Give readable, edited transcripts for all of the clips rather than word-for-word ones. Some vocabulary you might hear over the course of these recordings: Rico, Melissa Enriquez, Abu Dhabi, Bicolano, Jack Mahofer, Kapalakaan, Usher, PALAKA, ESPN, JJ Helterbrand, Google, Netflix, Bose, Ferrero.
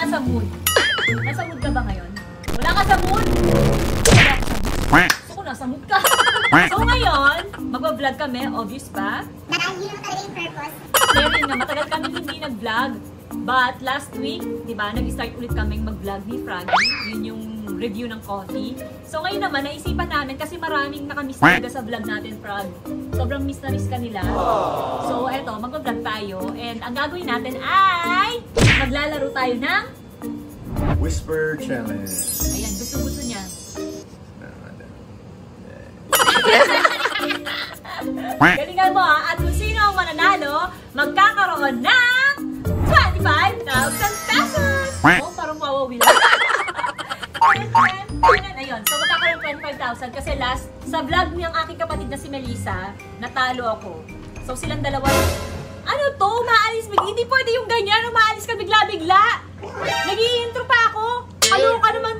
nasa mood. Nasa mood ka ba ngayon? Wala ka sa mood? So, nasa mood ka. So, ngayon, magbablog kami. Obvious ba? Nakahihilo talaga yung purpose. Meron nga, matagal kami hindi nag-vlog. But, last week, di ba, nag-start ulit kaming mag-vlog ni Frankie. Yun yung review ng coffee. So, ngayon naman, naisipan namin kasi maraming nakamiss talaga sa vlog natin, Frank. Sobrang miss na miss kanila. So, eto, mag-vlog tayo. And, ang gagawin natin ay maglalaro tayo ng Whisper Challenge. Ayan, gusto-gusto niya. Galingan mo ha. At kung sino ang mananalo, magkakaroon ng 25,000 pesos! Oh, parang wawawi lang. Ayun, so magkakaroon 25,000 kasi last, sa vlog niyang aking kapatid na si Melissa, natalo ako. So silang dalawa, ano to, maalis, hindi pwede yung ganyan, maalis ka bigla-bigla. Nag-i-intro pa ako, ano ka naman,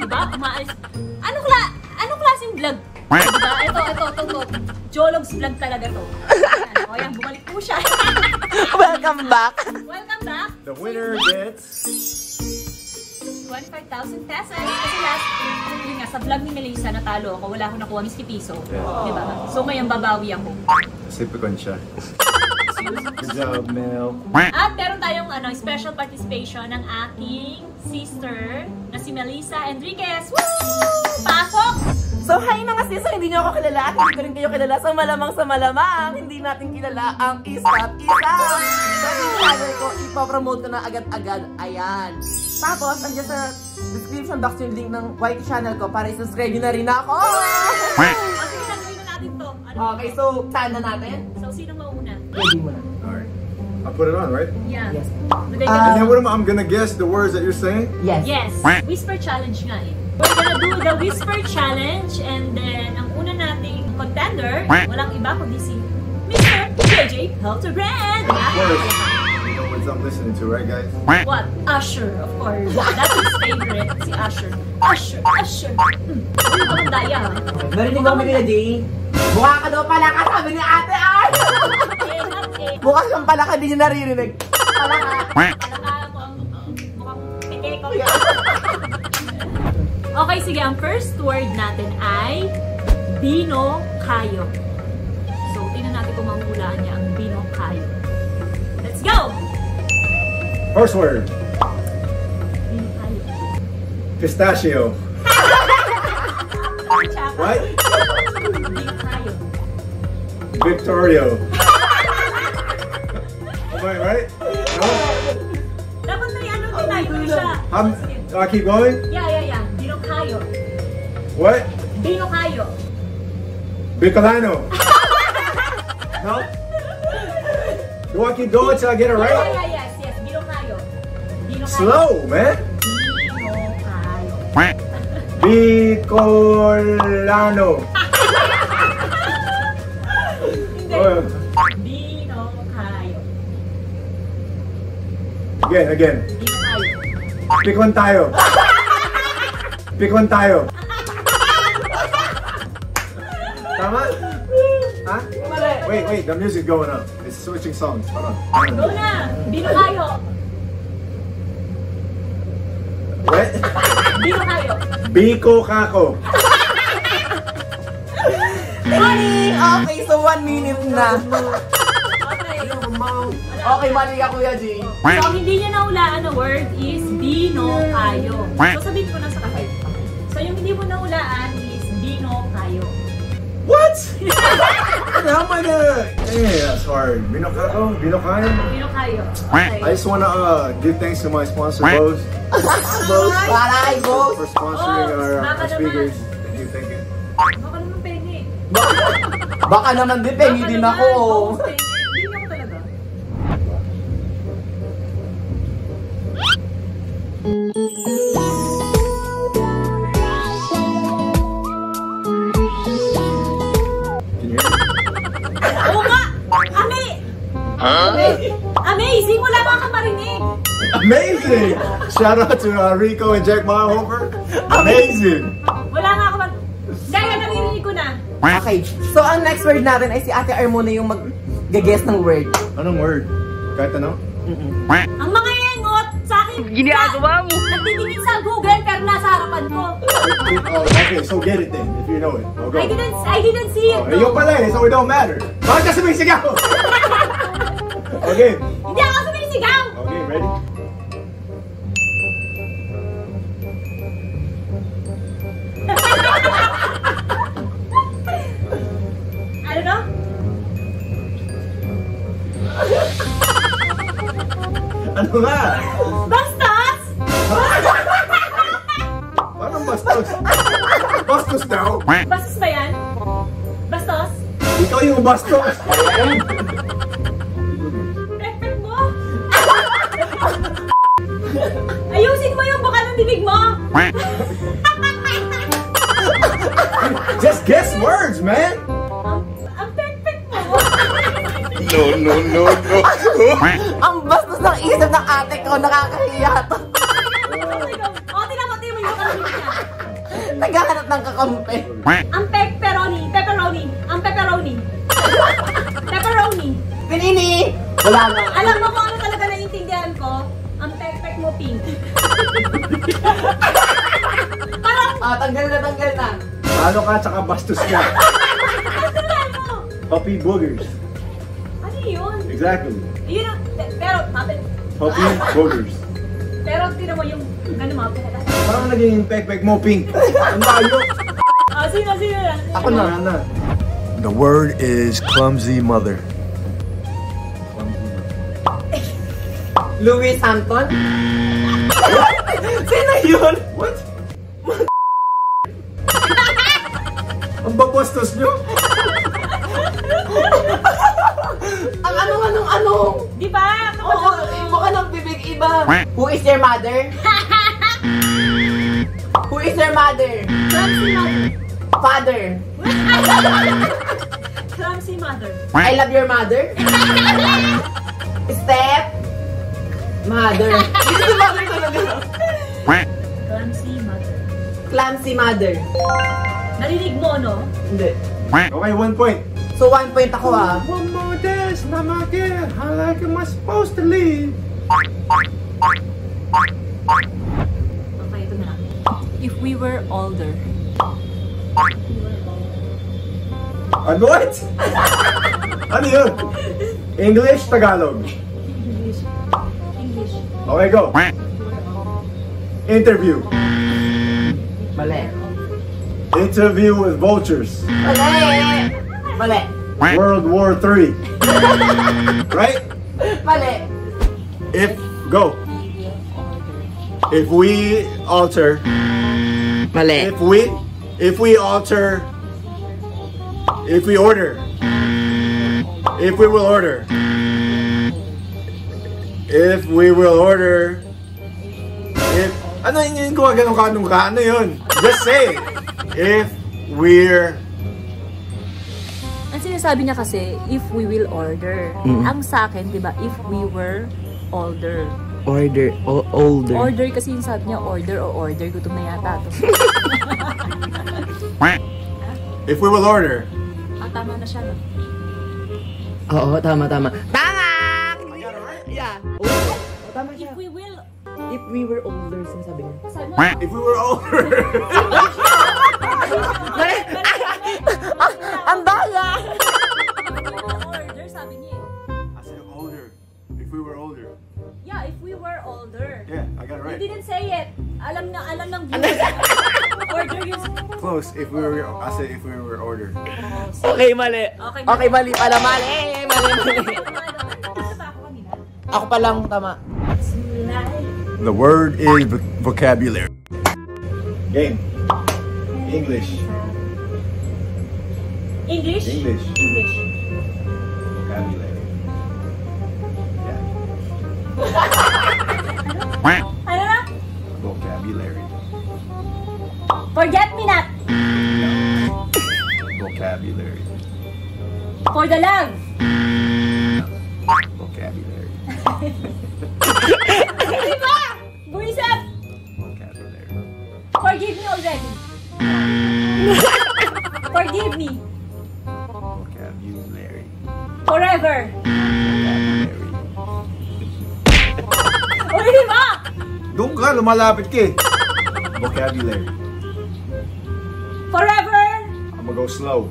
diba, maalis. Anong klaseng vlog? Diba, ito, Jologs vlog talaga to. O yan, bumalik po siya. Welcome back. The winner gets 25,000 pesos. Kasi last, yun nga, sa vlog ni Melissa, natalo ako. Wala akong nakuha, miski piso. Yeah. Diba? So ngayon, babawi ako. Sipikon siya. Good job, Mel. At meron tayong ano, special participation ng aking sister na si Melissa Enriquez. Woo! Pasok! So, hi mga sis, hindi niyo ako kilala. Hindi ko rin kayo kilala. Sa malamang, hindi natin kilala ang isa't isa. So, yung channel ko, ipapromote ko na agad-agad. Ayan. Tapos, andyan sa description box yung link ng white channel ko para i-subscribe nyo na rin ako. Okay, nagawin na natin to. Okay, so, saan na natin? So, sino mauna? Pwede mo na. Alright. I'll put it on, right? Yeah. Yes. And then what am I? I'm gonna guess the words that you're saying? Yes. Yes. Whisper challenge nga eh. We're gonna do the whisper challenge and then ang una nating contender, walang iba kundi si Mr. JJ Helterbrand. I'm listening to, right guys? What? Usher, of course. That's his favorite, si Usher. Usher. Ano ba kong daya? Narinig kami nila, Jay. Mukha ka daw pala ka, sabi ni Ate Usher. Mukha kang pala ka, di nyo naririnig. Palaka ko ang mukhang peke ko. Okay, sige. Ang first word natin ay Bino Kayo. So, tingnan natin kung mamulaan niya ang Bino Kayo. Let's go! First word. Pistachio. What? Victorio. Right? No? Dapat na ano tinayo siya. I keep going? Yeah. Binokayo. What? Binokayo. Bicolano. No? Do I keep going till I get it right? Yeah. Slow, man. Bicolano. Bicolano. Again. Pikon tayo. Tama? Huh? Wait. The music's going up. It's switching songs. Hold on. Go na. Bicolano. What? Biko kako. Okay, so 1 minute na. Okay, mali ka Kuya G. So, hindi niya naulaan na word is Bino Kayo. So, sabihin ko na sa kahit. So, yung hindi mo naulaan is Bino Kayo. What? How am I gonna... Yeah, that's hard. Bino Kayo. Okay. I just wanna give thanks to my sponsor, Bose. Bose. Paray, Bose. For sponsoring our speakers. Thank you. Baka naman pengi. Baka naman din, pengi din ako. Pengi ako talaga. Amazing! Wala ba kang marinig? Amazing! Shout out to Rico and Jack Mahofer. Amazing! Wala nga ako mag... Dahil narinig ko na. Okay, so ang next word natin ay si Ate Armona yung mag-guess ng word. Anong word? Kahit ano? Ang mga yengot sa akin ginagawa mo. Nagtitingin sa Google pero nasa harapan ko. Okay, so get it then, if you know it. Go. I didn't see it. Oh, ayun pala eh, so it don't matter. Bakit kasi may sigaw? Okay. Hindi ako kasi may sigaw. Okay, ready? I don't know. Ano nga? Bastos? Parang bastos. Bastos daw. Bastos ba yan? Bastos? Ikaw yung bastos. Perfect mo. Ayusin mo yung baka ng bibig mo. Just guess words, man. No, no, no, no. Ang bastos ng isip ng ate ko, nakakahiya to. O, tingnan mo yung kakampi niya. Naghahanap ng kakampi. Ang pepperoni, pepperoni, ang pepperoni. Pepperoni. Pinini! Wala na. Alam mo kung ano talaga naiintindihan ko? Ang pepek mo, pink. Parang... Ah, tanggal na, tanggal na. Ano ka, tsaka bastos ka. Tanggal mo. Puppy boogers. Yun. Exactly. Yun ang, pero, mapin. Puppy boogers. Pero, tira mo yung, ano, mapin. Parang naging pek-pek mo, pink. Ang layo. Oh, sino na? Ako na. The word is clumsy mother. Clumsy mother. Louis Hampton? Sino yun? What? Ang babastos nyo? Ang ano? Di ba? Oo, mukha ng bibig iba. Who is your mother? Who is your mother? Clumsy mother. Father. Clumsy mother. I love your mother. Step. Mother. Ito mother talaga. Clumsy mother. Clumsy mother. Narinig mo, no? Hindi. Okay, 1 point. So 1 point ako ah. One more dance, mama girl. How like am I supposed to leave? Okay, ito na. If we were older. Ano it? Ano yun? English, Tagalog. English. Okay, go. Interview. Mali. Interview with vultures. Mali. Mali. World War III. Right? Mali. If, go. If we alter. Mali. If we alter. If we order. If we will order. If we will order. If, ano yun ko? Ganun ka? Ano yun? Just say it. If we're. Sinasabi niya kasi, if we will order. Mm-hmm. Ang sa akin, di ba, if we were older. Order, older. Order kasi yung sabi niya, order o order, gutom na yata. If we will order. Ah, tama na siya, no? Oo, tama. Tama! Yeah. Oh, tama siya. If we will. If we were older, sinasabi niya. If we were older. Ang baga! Older, sabi niya. I said older. If we were older. Yeah, if we were older. Yeah, I got it right. You didn't say it. Alam ng viewers. Order yung... Close. If we were... I said if we were older. Okay, mali. Okay, mali pala. Mali. Ako palang tama. The word is vocabulary. Game. English. Vocabulary. Yeah. Ano na? Vocabulary. Forget me not. No. Vocabulary. For the love. Vocabulary. Diba? Buisap. Vocabulary. Forgive me already. Forgive me. Vocabulary. Forever. Vocabulary. Doon ka, lumalapit ka eh. Vocabulary. Forever! I'm gonna go slow.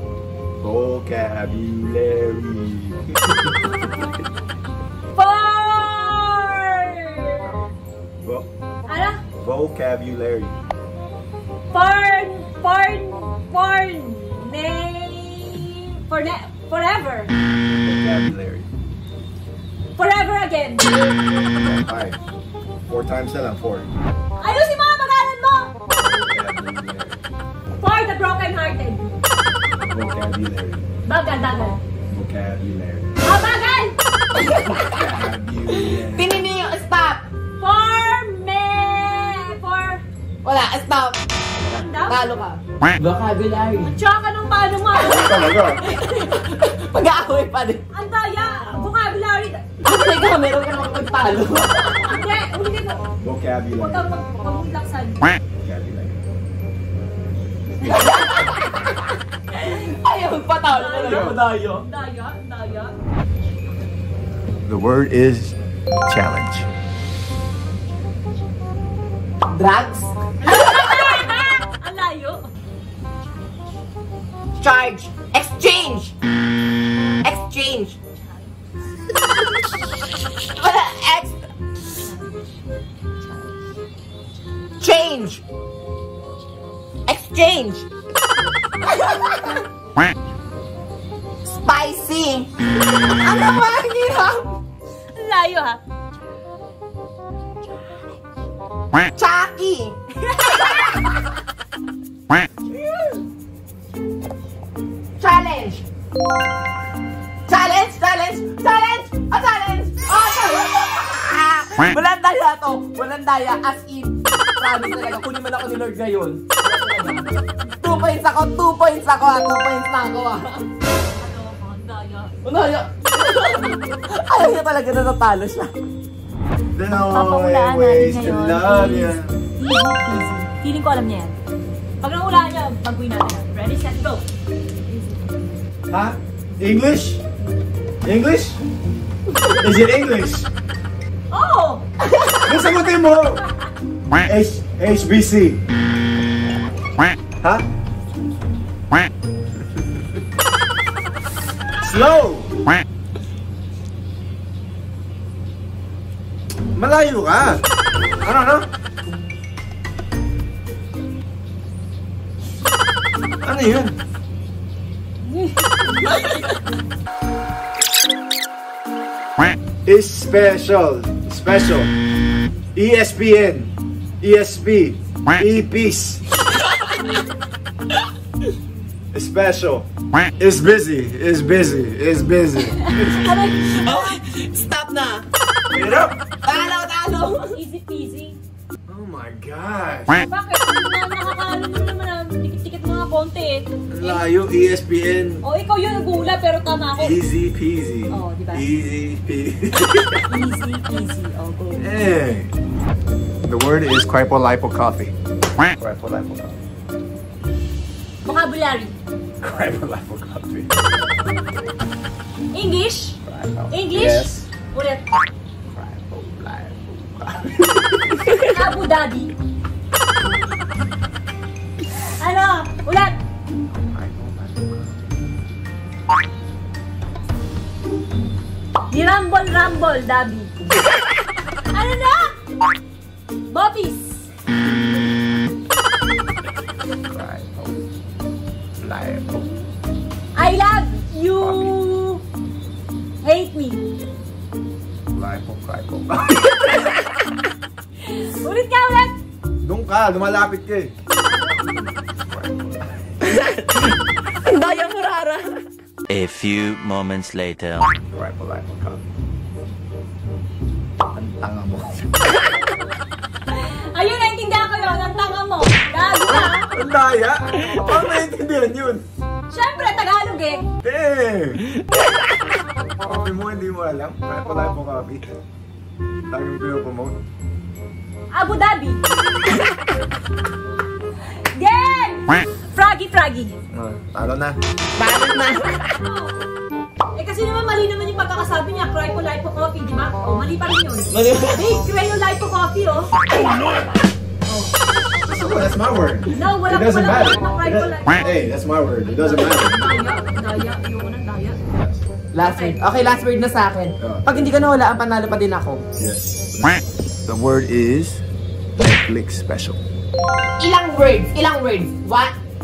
Vocabulary. Vocabulary. Forever. Vocabulary. Forever again. Alright. 4 times 7, 4. Ayos yung mga pag-alan mo! For the broken hearted. Vocabulary. Bagal. Vocabulary. Bagal! Vocabulary. Pinili yung stop. Wala, stop. Talo ka. Vocabulary. Tsaka nung paano mo. Pag-aaway pa din. Ang daya. Vocabulary. Teka, meron ka naman magpalo. Hindi, ulitin mo. Vocabulary. Huwag kang magpamunglaksan. Vocabulary. Ayaw, magpatalo ka naman. Daya. The word is challenge. Drugs? Alayo? Charge! Exchange! Wala! Exchange! Spicy! Ano ba ang hirap? Alayo ha? Chucky! challenge! Walang daya to! Walang daya, as in! Promise talaga, kunin mo na ako ni Lord ngayon. 2 points ako! Ano daya? Ayaw niya talaga na natalo siya. There's no ways to love you. Easy. Feeling ko alam niya yan. Pag nangulaan niya, pag-uwi natin. Ready, set, go! Ha? English? Is it English? Oh! Yung sagutin mo! HBC. Ha? Slow! Malayo ka! Ano? Ano yun? Is special. ESPN. ESP. EPs. Special. Is busy. Stop na! Get up! Talo! Easy peasy. Oh my gosh! Bakit? Nakakaalam mo naman na tikit-tikit mga konti eh. Layo, ESPN. Oh, ikaw yun nagula pero tama ako. Easy peasy. Oh, diba? Easy peasy. Oh, go. Hey! The word is Cripple Lipo Coffee. Vocabulary. Cripple Lipo Coffee. English? Yes. Ulit. Abu Dhabi. Ano? Ulat. Di Rumble Dhabi. Ano na? Bopis. I love you. Hate me. Lipo. Ulit! Doon ka! Lumalapit ka eh! Andaya mo rara! A few moments later. Rifle coffee. Ang tanga mo. Ayun! Naintindihan ko yun! Ang tanga mo! Gago ka! Andaya! Paano naintindihan yun? Siyempre! Tagalog eh! Coffee mo hindi mo alam. Rifle coffee. Tagalog ko yung promote. Abu Dhabi. Game! Froggy. Talo na. Eh kasi naman mali naman yung pagkakasabi niya, cry ko lipo coffee, di ba? O, mali pa rin yun. Mali pa rin yun. Cry ko lipo coffee, oh. Oh, that's my word. No, wala ko pala ng cry ko lipo. Hey, that's my word. It doesn't matter. Daya, yun ang daya. Last word. Okay, last word na sa akin. Pag hindi ka nahulaan, panalo pa din ako. Yes. The word is Netflix special. Ilang words? Ilang words? What?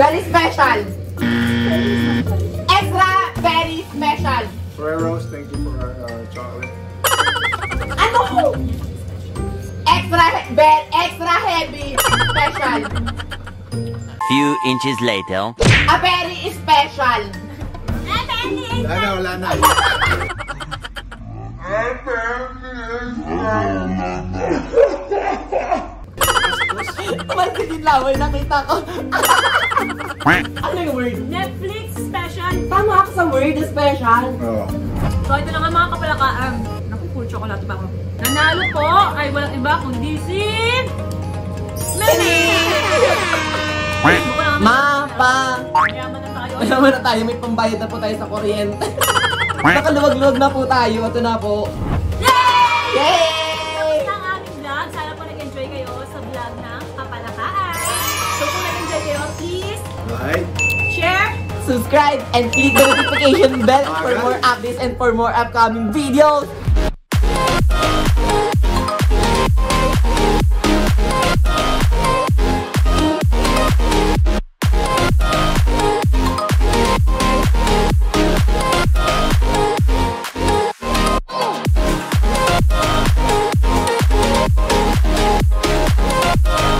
Very special. Extra very special. Ferrero, thank you for chocolate. Ano? Extra heavy special. Few inches later. A very special. A very special. Masigid laway, nakita ko. Ano yung word? Netflix special. Tama ako sa word special. So ito na nga mga kapalakaan. Naku, full chocolate ba ako? Nanalo po ay walang iba kundi si... Melissa! Mapa! Mayaman na tayo. Mayaman na tayo. May pambayad na po tayo sa kuryente. Nakaluwag-luwag na po tayo. Ito na po. Yay! Yay! Share, subscribe, and click the notification bell for more updates and for more upcoming videos.